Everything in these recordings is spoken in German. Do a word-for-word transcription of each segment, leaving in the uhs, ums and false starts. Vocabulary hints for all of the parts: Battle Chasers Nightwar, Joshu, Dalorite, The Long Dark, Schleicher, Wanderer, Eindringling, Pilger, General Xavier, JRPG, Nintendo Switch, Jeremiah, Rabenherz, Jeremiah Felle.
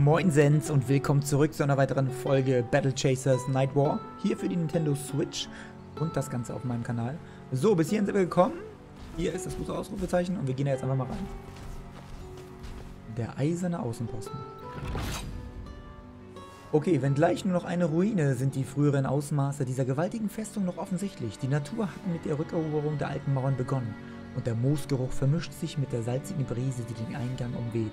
Moinsens und willkommen zurück zu einer weiteren Folge Battle Chasers Nightwar, hier für die Nintendo Switch und das Ganze auf meinem Kanal. So, bis hierhin sind wir gekommen. Hier ist das große Ausrufezeichen und wir gehen da jetzt einfach mal rein. Der eiserne Außenposten. Okay, wenngleich nur noch eine Ruine sind die früheren Ausmaße dieser gewaltigen Festung noch offensichtlich. Die Natur hat mit der Rückeroberung der alten Mauern begonnen und der Moosgeruch vermischt sich mit der salzigen Brise, die den Eingang umweht.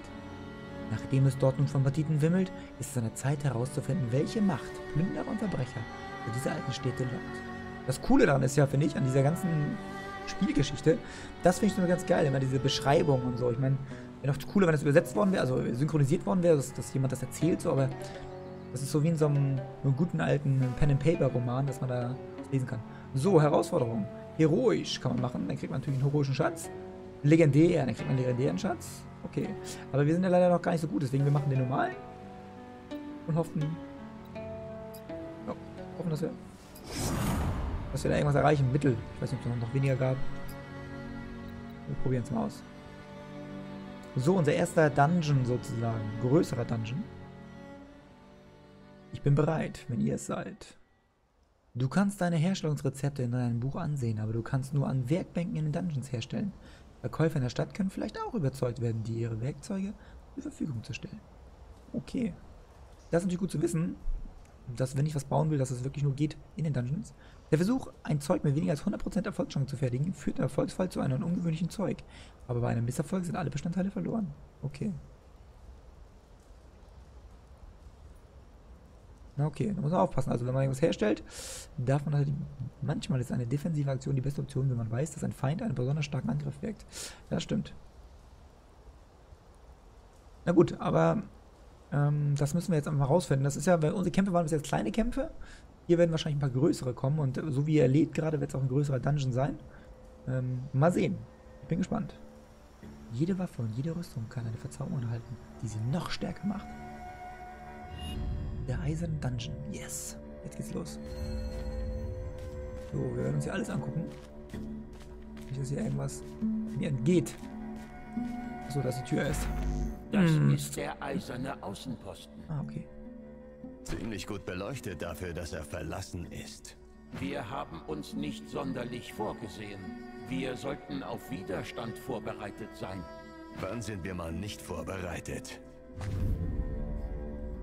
Nachdem es dort nun von Banditen wimmelt, ist es an der Zeit herauszufinden, welche Macht Plünderer und Verbrecher für diese alten Städte lockt. Das Coole daran ist ja, finde ich, an dieser ganzen Spielgeschichte, das finde ich immer ganz geil, immer diese Beschreibung und so. Ich meine, wäre noch cooler, wenn das übersetzt worden wäre, also synchronisiert worden wäre, dass, dass jemand das erzählt, so, aber das ist so wie in so einem, einem guten alten Pen-and-Paper-Roman, dass man da lesen kann. So, Herausforderung. Heroisch kann man machen, dann kriegt man natürlich einen heroischen Schatz. Legendär, dann kriegt man einen legendären Schatz. Okay, aber wir sind ja leider noch gar nicht so gut, deswegen wir machen den normalen und hoffen, ja, hoffen, dass wir, dass wir da irgendwas erreichen. Mittel, ich weiß nicht, ob es noch weniger gab. Wir probieren es mal aus. So, unser erster Dungeon sozusagen, größerer Dungeon. Ich bin bereit, wenn ihr es seid. Du kannst deine Herstellungsrezepte in deinem Buch ansehen, aber du kannst nur an Werkbänken in den Dungeons herstellen. Verkäufer in der Stadt können vielleicht auch überzeugt werden, die ihre Werkzeuge zur Verfügung zu stellen. Okay. Das ist natürlich gut zu wissen, dass wenn ich was bauen will, dass es wirklich nur geht in den Dungeons. Der Versuch, ein Zeug mit weniger als hundert Prozent Erfolgschance zu fertigen, führt im Erfolgsfall zu einem ungewöhnlichen Zeug. Aber bei einem Misserfolg sind alle Bestandteile verloren. Okay. Na okay, da muss man aufpassen. Also wenn man irgendwas herstellt, darf man halt... Manchmal ist eine defensive Aktion die beste Option, wenn man weiß, dass ein Feind einen besonders starken Angriff wirkt. Ja, das stimmt. Na gut, aber ähm, das müssen wir jetzt einfach rausfinden. Das ist ja, weil unsere Kämpfe waren bis jetzt kleine Kämpfe. Hier werden wahrscheinlich ein paar größere kommen. Und so wie ihr lädt gerade, wird es auch ein größerer Dungeon sein. Ähm, mal sehen. Ich bin gespannt. Jede Waffe und jede Rüstung kann eine Verzauberung enthalten, die sie noch stärker macht. Der eiserne Dungeon. Yes. Jetzt geht's los. So, wir werden uns hier alles angucken. Nicht, dass hier irgendwas mir entgeht. So, dass die Tür ist. Das hm. ist der eiserne Außenposten. Ah, okay. Ziemlich gut beleuchtet dafür, dass er verlassen ist. Wir haben uns nicht sonderlich vorgesehen. Wir sollten auf Widerstand vorbereitet sein. Wann sind wir mal nicht vorbereitet?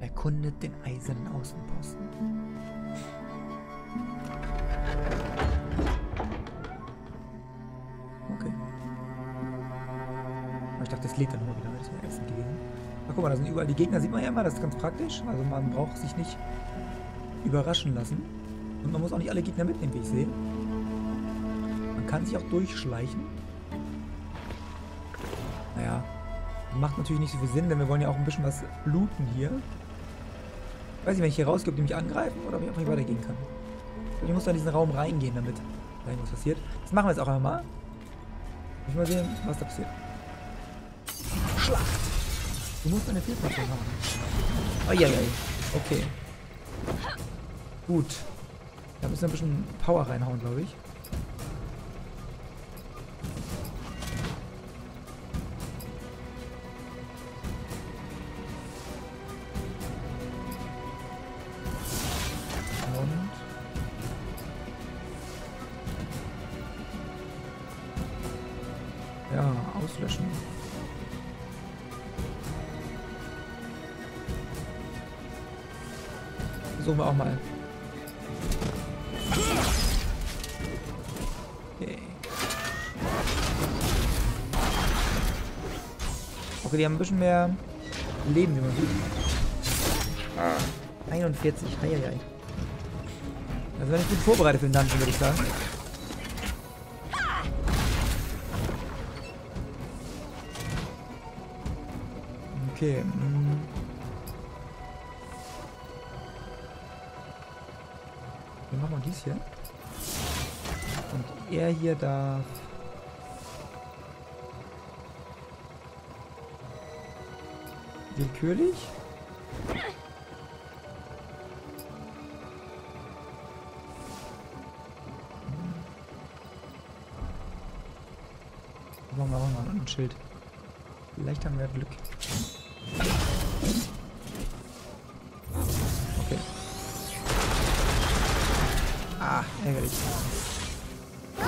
Erkundet den eisernen Außenposten. Okay. Ich dachte, das lädt dann nur wieder. Das wäre Essen gewesen. Ach, guck mal, da sind überall die Gegner. Sieht man ja immer, das ist ganz praktisch. Also man braucht sich nicht überraschen lassen. Und man muss auch nicht alle Gegner mitnehmen, wie ich sehe. Man kann sich auch durchschleichen. Naja. Macht natürlich nicht so viel Sinn, denn wir wollen ja auch ein bisschen was looten hier. Ich weiß nicht, wenn ich hier rausgehe, ob die mich angreifen oder ob ich einfach weitergehen kann. Ich muss da in diesen Raum reingehen, damit da irgendwas passiert. Das machen wir jetzt auch einmal. Ich mal sehen, was da passiert. Schlacht! Du musst eine Fehlpassung haben. Oh, yeah, yeah. Okay. Gut. Da müssen wir ein bisschen Power reinhauen, glaube ich. Ja, auslöschen. Versuchen wir auch mal. Okay. Okay, die haben ein bisschen mehr Leben, wie man sieht. einundvierzig, heieiei. Also wenn ich gut vorbereitet für den Dungeon, würde ich sagen. Okay. Dann machen wir dies hier. Und er hier darf... willkürlich? Machen wir auch mal ein Schild. Vielleicht haben wir Glück. Ärgerlich. Oh.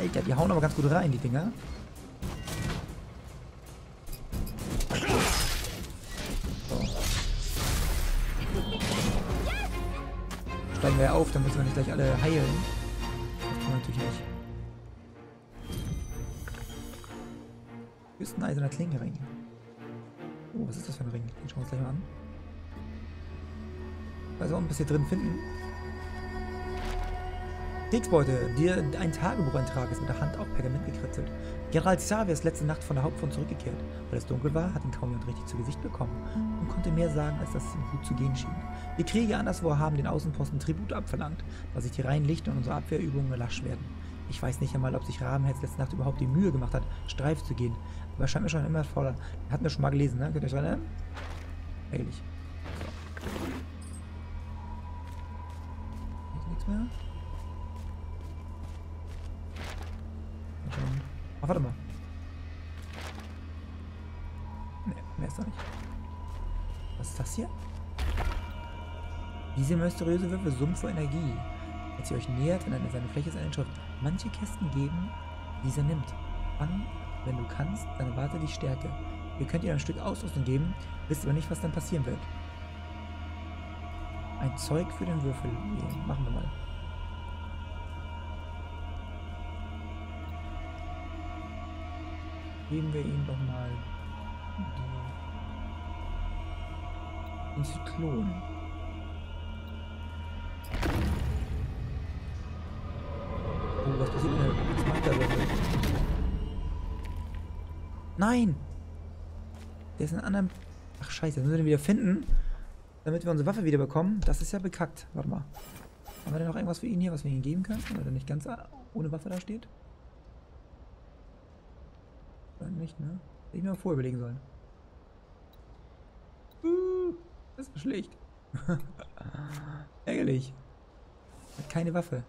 Alter, die hauen aber ganz gut rein, die Dinger. Steigen wir auf, dann müssen wir nicht gleich alle heilen. Das können wir natürlich nicht. Hier ist ein eiserner Klingenring. Oh, was ist das für ein Ring? Den schauen wir uns gleich mal an. Weiß auch, was wir drin finden. Kriegsbeute, dir ein Tagebucheintrag ist mit der Hand auf Pergament gekritzelt. General Xavier ist letzte Nacht von der Hauptfront zurückgekehrt. Weil es dunkel war, hat ihn kaum jemand richtig zu Gesicht bekommen und konnte mehr sagen, als dass es ihm gut zu gehen schien. Die Kriege anderswo haben den Außenposten Tribut abverlangt, da sich die reinen Lichter und unsere Abwehrübungen lasch werden. Ich weiß nicht einmal, ob sich Rabenherz letzte Nacht überhaupt die Mühe gemacht hat, Streif zu gehen. Aber er scheint mir schon immer voller. Hatten wir schon mal gelesen, ne? Könnt ihr euch dran erinnern? Ehrlich. Hier ist nichts mehr. Ach, warte mal. Ne, mehr ist da nicht. Was ist das hier? Diese mysteriöse Würfel Sumpf vor Energie. Als ihr euch nähert, in einer seiner Fläche ist eine Inschrift. Manche Kästen geben, diese nimmt. Wann, wenn du kannst, dann erwarte die Stärke. Ihr könnt ihr ein Stück Ausrüstung geben, wisst aber nicht, was dann passieren wird. Ein Zeug für den Würfel. Ja, machen wir mal. Geben wir ihm doch mal den Zyklon. Oh, was passiert denn? Was macht der Würfel? Nein! Der ist in einem anderen... Ach scheiße, das müssen wir den wieder finden, damit wir unsere Waffe wieder bekommen. Das ist ja bekackt. Warte mal. Haben wir denn noch irgendwas für ihn hier, was wir ihm geben können? Weil er nicht ganz ohne Waffe da steht? Nicht, ne? Hätte ich mir mal vorher überlegen sollen. Uh, das ist schlecht. Ärgerlich. Hat keine Waffe.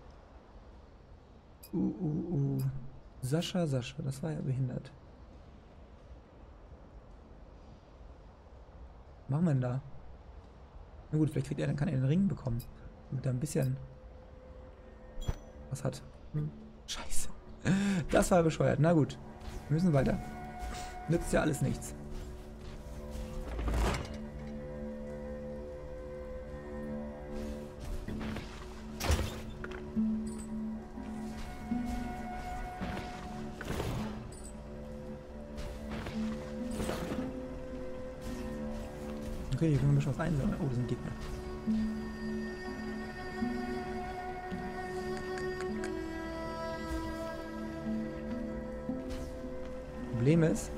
Uh, uh, uh. Sascha, Sascha, das war ja behindert. Was machen wir denn da? Na gut, vielleicht kriegt er, dann kann er den Ring bekommen. Damit er ein bisschen was hat. Hm? Scheiße. Das war bescheuert. Na gut. Wir müssen weiter. Nützt ja alles nichts. Okay, hier können wir ein bisschen was einsammeln. Oh, das sind Gegner. Problem ist,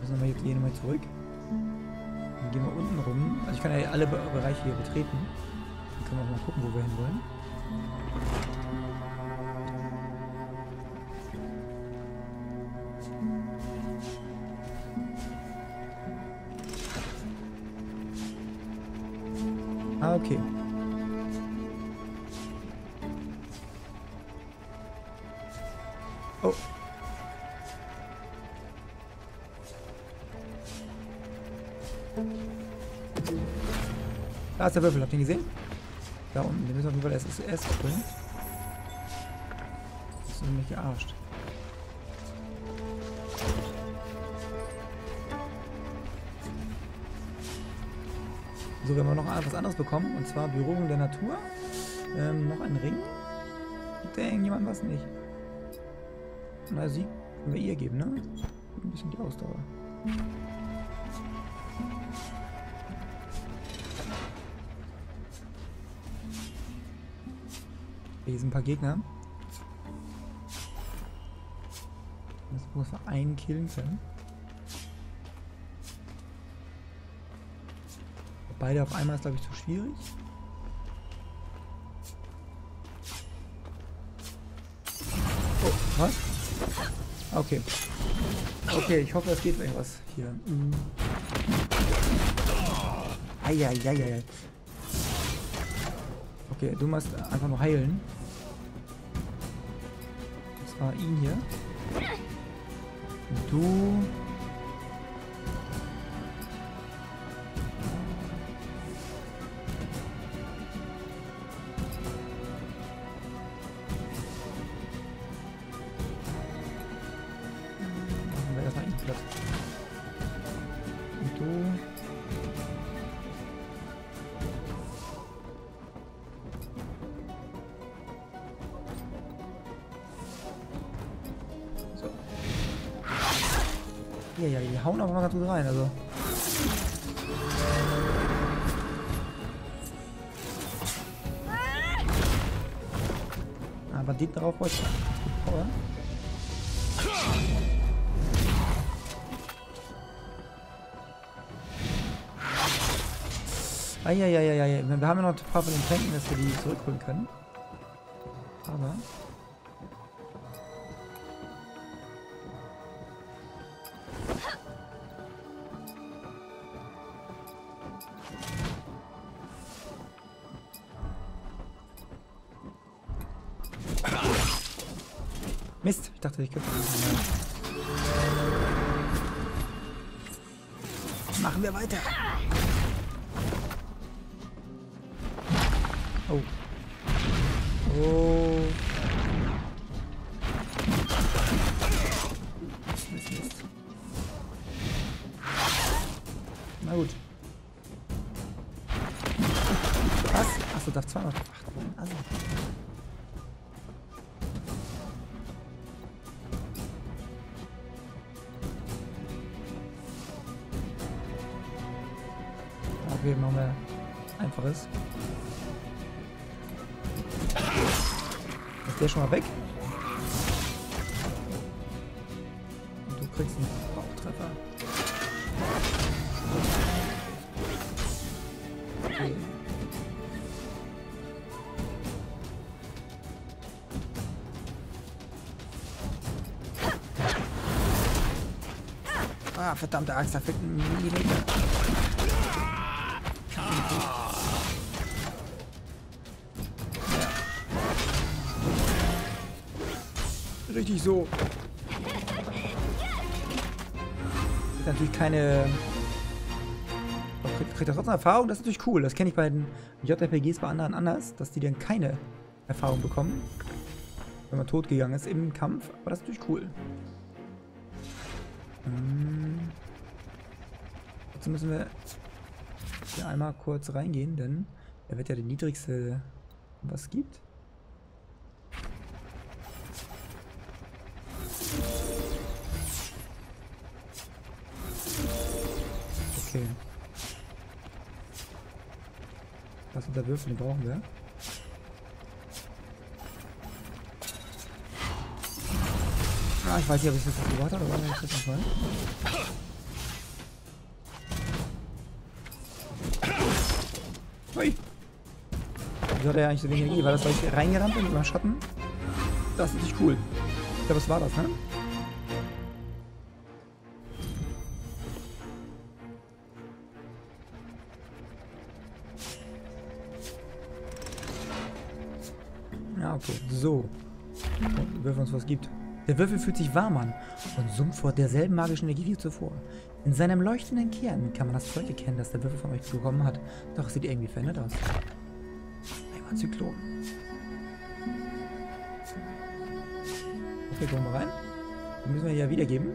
müssen wir jetzt hier nochmal zurück. Dann gehen wir unten rum. Also ich kann ja alle Bereiche hier betreten. Dann können wir auch mal gucken, wo wir hin wollen. Ah, okay. Oh. Da ist der Würfel, habt ihr ihn gesehen? Da unten, den müssen wir auf jeden Fall S S S bringen. Das ist nämlich gearscht. So, wir haben noch etwas anderes bekommen, und zwar Berührung der Natur. Ähm, noch einen Ring. Gibt da irgendjemand was nicht? Na, Sieg können wir ihr geben, ne? Ein bisschen die Ausdauer. Hier sind ein paar Gegner. Das muss man einen killen können. Beide auf einmal ist, glaube ich, zu schwierig. Oh, was? Okay. Okay, ich hoffe, es geht irgendwas hier. Mhm. Eieieiei. Okay, du musst einfach nur heilen. Das war ihn hier. Und du So. Ja, ja, die hauen aber mal ganz gut rein, also. Aber die darauf wollte ich. Power. Eieieiei, wir haben ja noch ein paar von den Tanken, dass wir die zurückholen können. Aber. Mist, ich dachte, ich könnte das. Machen wir weiter. Oh. Oh. Mist, Mist. Na gut. Was? Achso, darf zweimal gemacht werden. Also. Okay, machen wir einfaches. Der schon mal weg. Und du kriegst einen Bauchtreffer. Okay. Ah, verdammte Axt, da fehlt ein Millimeter. Richtig so. Ist natürlich keine. Kriegt krieg das trotzdem Erfahrung? Das ist natürlich cool. Das kenne ich bei den J R P Gs bei anderen anders, dass die dann keine Erfahrung bekommen, wenn man tot gegangen ist im Kampf. Aber das ist natürlich cool. Jetzt müssen wir hier einmal kurz reingehen, denn er wird ja der niedrigste, was es gibt. Okay. Was unter Würfeln brauchen wir? Ah, ich weiß nicht, ob ich das jetzt gewartet habe, aber ich weiß nicht. Hui! Wieso hat er eigentlich so wenig Energie? War das, weil ich reingerannt bin mit meinem Schatten? Das ist nicht cool. Ich glaube, das war das, ne? Okay, so. Und Würfel uns was gibt. Der Würfel fühlt sich warm an und summt vor derselben magischen Energie wie zuvor. In seinem leuchtenden Kern kann man das Zeug erkennen, das der Würfel von euch bekommen hat. Doch es sieht irgendwie verändert aus. Einmal Zyklon. Okay, kommen wir rein. Den müssen wir ja wiedergeben.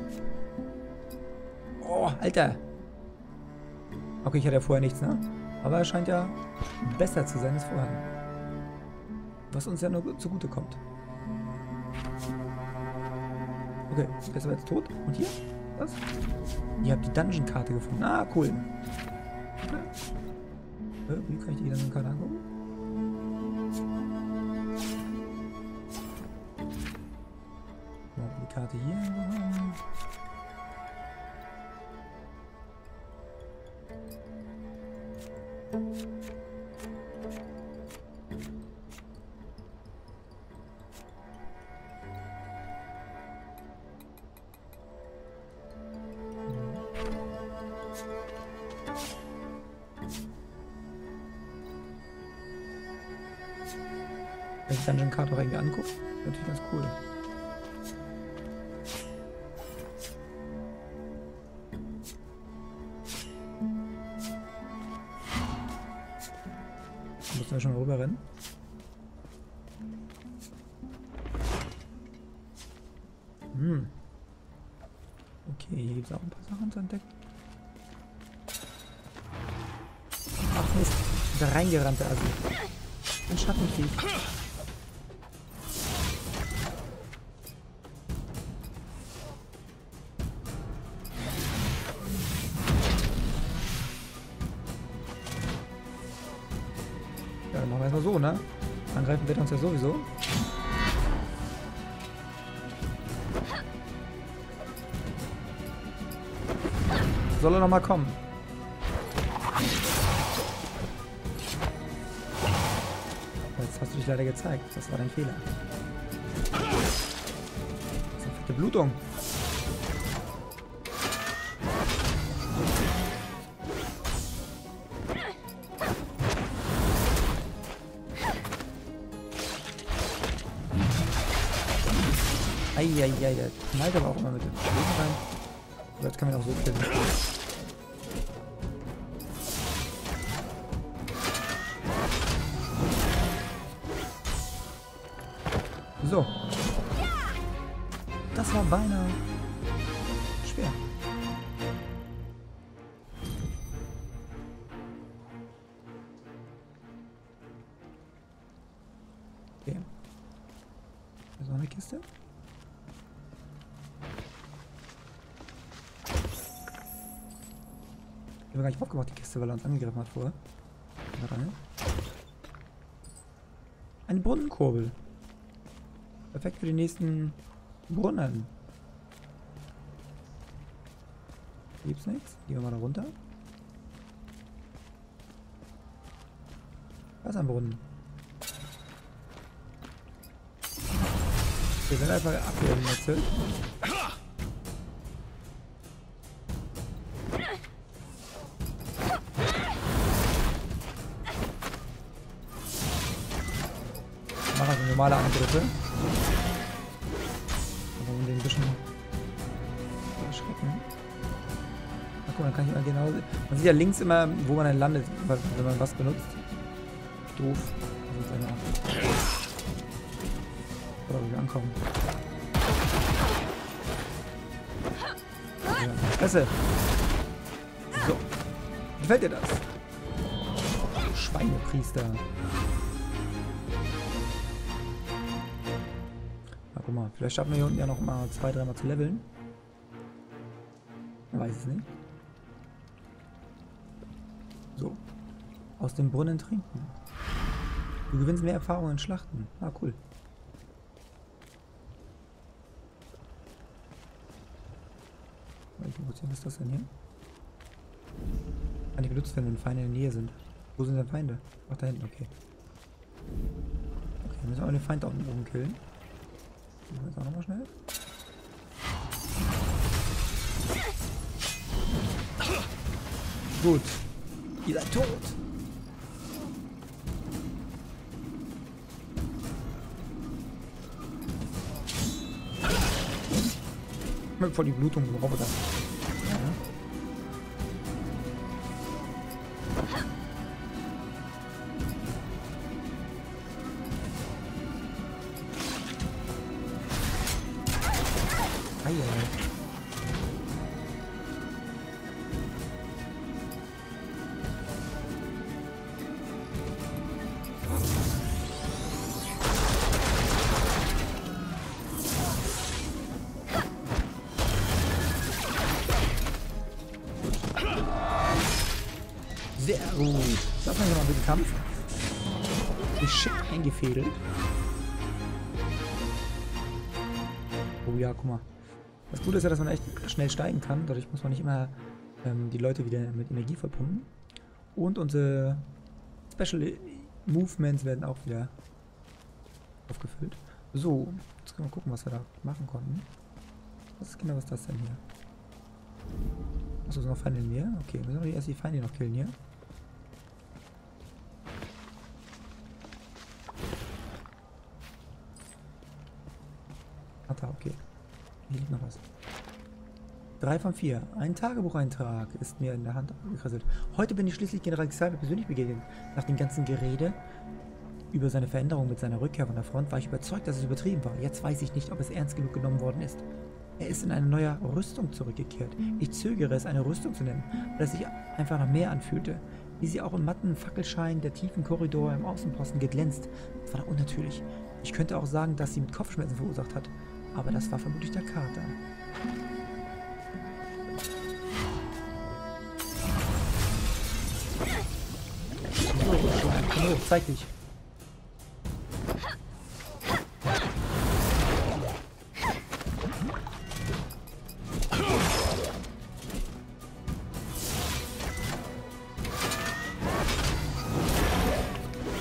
Oh, Alter! Okay, ich hatte ja vorher nichts, ne? Aber er scheint ja besser zu sein als vorher. Was uns ja nur zugute kommt. Okay, der ist aber jetzt tot. Und hier? Was? Ihr habt die Dungeon-Karte gefunden. Ah, cool. Okay. Wie kann ich die Dungeon-Karte angucken? Die Karte hier. Wenn ich Dungeon Card auch irgendwie angucke, natürlich ganz cool. Da müssen wir schon mal rüber rennen. Hm. Okay, hier gibt es auch ein paar Sachen zu entdecken. Uff, da reingerannt, der Asi. Ein Schattenvieh. Ja, dann machen wir erstmal so, ne? Angreifen wird uns ja sowieso. Soll er nochmal kommen? Jetzt hast du dich leider gezeigt. Das war dein Fehler. Das ist eine fette Blutung. Eieiei, der knallt aber auch immer mit dem Schwingen rein. Aber jetzt kann man ihn auch so killen. So. Das war beinahe schwer. Okay. Da ist noch eine Kiste. Ich habe gar nicht aufgemacht, die Kiste, weil er uns angegriffen hat vorher. Eine Brunnenkurbel. Perfekt für den nächsten Brunnen. Gibt's nichts? Gehen wir mal da runter. Was am Brunnen? Wir sind einfach abgewechselt. Machen wir so normale Angriffe. Man kann nicht mal genau sehen. Man sieht ja links immer, wo man dann landet, wenn man was benutzt. Doof. Oder wo wir ankommen. Ja, Fresse. So. Gefällt dir das? Oh, Schweinepriester. Na guck mal, vielleicht schaffen wir hier unten ja noch mal zwei, dreimal zu leveln. Man weiß es nicht. So. Aus dem Brunnen trinken. Du gewinnst mehr Erfahrung in Schlachten. Ah, cool. Welche Emotion ist das denn hier? Kann ich benutzt werden, wenn Feinde in der Nähe sind. Wo sind denn Feinde? Ach, da hinten, okay. Okay, müssen wir auch den Feind da oben killen. Machen wir jetzt auch nochmal schnell. Gut. Ihr seid tot! Voll die Blutung im Roboter. Ja. Ei, ei, ei. Sehr gut. Das machen wir mal ein bisschen Kampf. Geschickt eingefädelt. Oh ja, guck mal. Das Gute ist ja, dass man echt schnell steigen kann. Dadurch muss man nicht immer ähm, die Leute wieder mit Energie verpumpen. Und unsere Special Movements werden auch wieder aufgefüllt. So, jetzt können wir gucken, was wir da machen konnten. Was ist genau was das denn hier? Achso, sind noch Feinde in mir? Okay, müssen wir erst die Feinde noch killen hier. Ah, da, okay. Hier liegt noch was. Drei von vier. Ein Tagebucheintrag ist mir in der Hand abgekrasselt. Heute bin ich schließlich General Xavier persönlich begegnet. Nach dem ganzen Gerede über seine Veränderung mit seiner Rückkehr von der Front war ich überzeugt, dass es übertrieben war. Jetzt weiß ich nicht, ob es ernst genug genommen worden ist. Er ist in eine neue Rüstung zurückgekehrt. Ich zögere es, eine Rüstung zu nennen, weil es sich einfach noch mehr anfühlte. wie sie auch im matten Fackelschein der tiefen Korridore im Außenposten geglänzt. Das war doch unnatürlich. Ich könnte auch sagen, dass sie mit Kopfschmerzen verursacht hat, aber das war vermutlich der Kater. Komm hoch, zeig dich.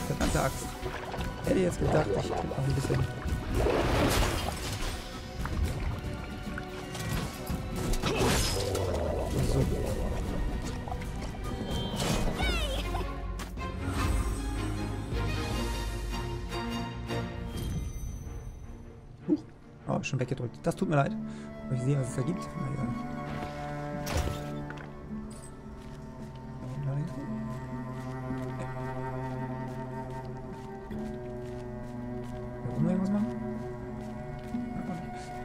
Verdammte Axt. Hätte jetzt gedacht, ich krieg noch ein bisschen. So. Huch. Oh, schon weggedrückt. Das tut mir leid. Mal sehen, was es da gibt. Naja.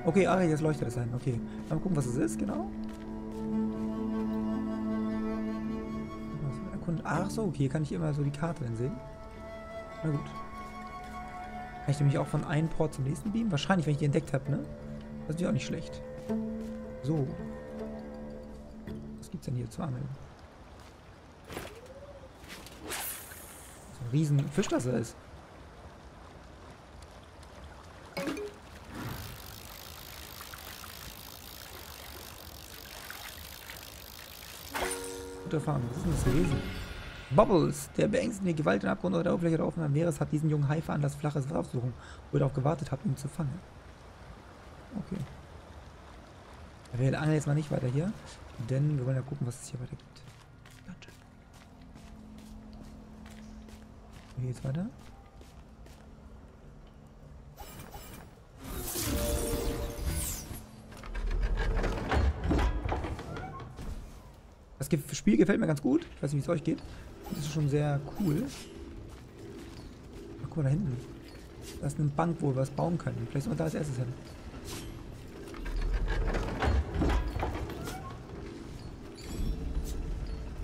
Okay, ah, jetzt leuchtet das ein. Okay, mal gucken, was es ist, genau. Ach so, okay, kann ich immer so die Karte dann sehen. Na gut. Kann ich nämlich auch von einem Port zum nächsten beamen? Wahrscheinlich, wenn ich die entdeckt habe, ne? Das ist ja auch nicht schlecht. So. Was gibt's denn hier zu angeln? So ein riesen Fisch, das er ist. Erfahren. Was ist denn das gewesen? Bubbles, der beängstigende, Gewalt im Abgrund oder der Oberfläche der offenen Meeres, hat diesen jungen Hai veranlasst, flaches Wasser aufzusuchen, wo er darauf gewartet hat, um ihn zu fangen. Okay. Wir angeln jetzt mal nicht weiter hier, denn wir wollen ja gucken, was es hier weiter gibt. Wie geht's weiter? Das Spiel gefällt mir ganz gut. Ich weiß nicht, wie es euch geht. Das ist schon sehr cool. Ach, guck mal da hinten. Da ist eine Bank, wo wir was bauen können. Vielleicht soll man da als erstes hin.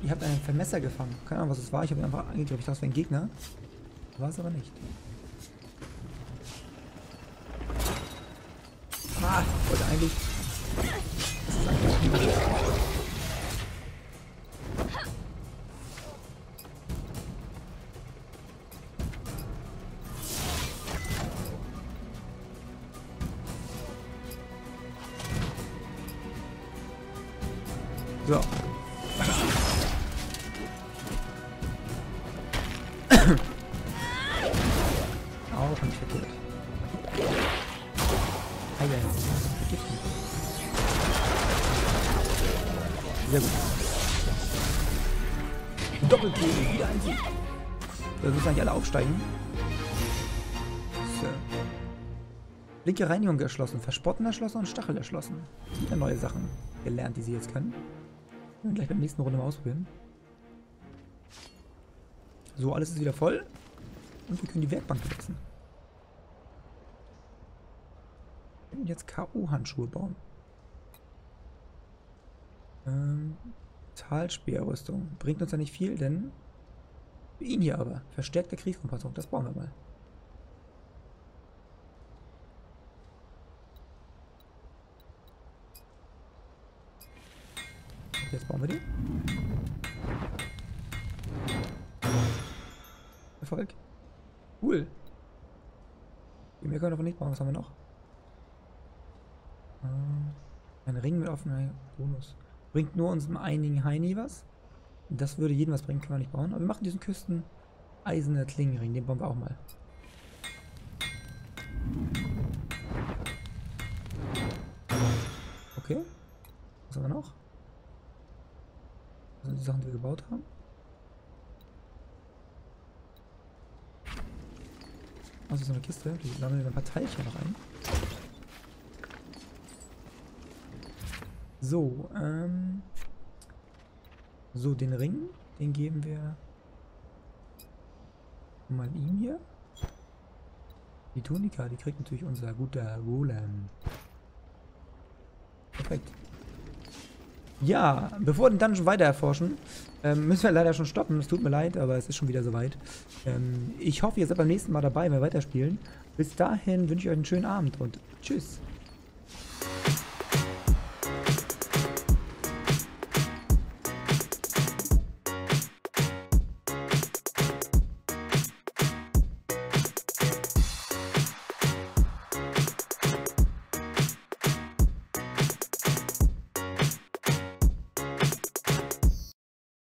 Ihr habt einen Vermesser gefangen. Keine Ahnung, was es war. Ich habe ihn einfach angegriffen. Ich dachte, es wäre ein Gegner. War es aber nicht. Ah, ich wollte eigentlich... Das ist eigentlich... So. Auch nicht verkehrt. Heilen. Sehr gut. Doppelkugel, wieder ein Sieg. Da müssen eigentlich alle aufsteigen. So. Linke Reinigung erschlossen, Verspotten erschlossen und Stachel erschlossen. Wieder neue Sachen gelernt, die sie jetzt können. Gleich beim nächsten Runde mal ausprobieren. So, alles ist wieder voll. Und wir können die Werkbank benutzen. Und jetzt K O-Handschuhe bauen. Ähm, Talspeerrüstung. Bringt uns ja nicht viel, denn... Ihn hier aber. Verstärkte Kriegskompassung. Das bauen wir mal. Jetzt bauen wir den. Erfolg. Cool. Die mehr können wir davon nicht bauen. Was haben wir noch? Ein Ring mit offener Bonus. Bringt nur uns einigen Heini was. Das würde jeden was bringen, können wir nicht bauen. Aber wir machen diesen Küsten eiserner Klingenring. Den bauen wir auch mal. Okay. Was haben wir noch? Die Sachen, die wir gebaut haben. Also so eine Kiste. Die sammeln wir ein paar Teilchen noch ein. So, ähm. So, den Ring, den geben wir mal ihm hier. Die Tunika, die kriegt natürlich unser guter Golem. Perfekt. Ja, bevor wir den Dungeon weiter erforschen, ähm, müssen wir leider schon stoppen. Es tut mir leid, aber es ist schon wieder soweit. Ähm, ich hoffe, ihr seid beim nächsten Mal dabei, wenn wir weiterspielen. Bis dahin wünsche ich euch einen schönen Abend und tschüss.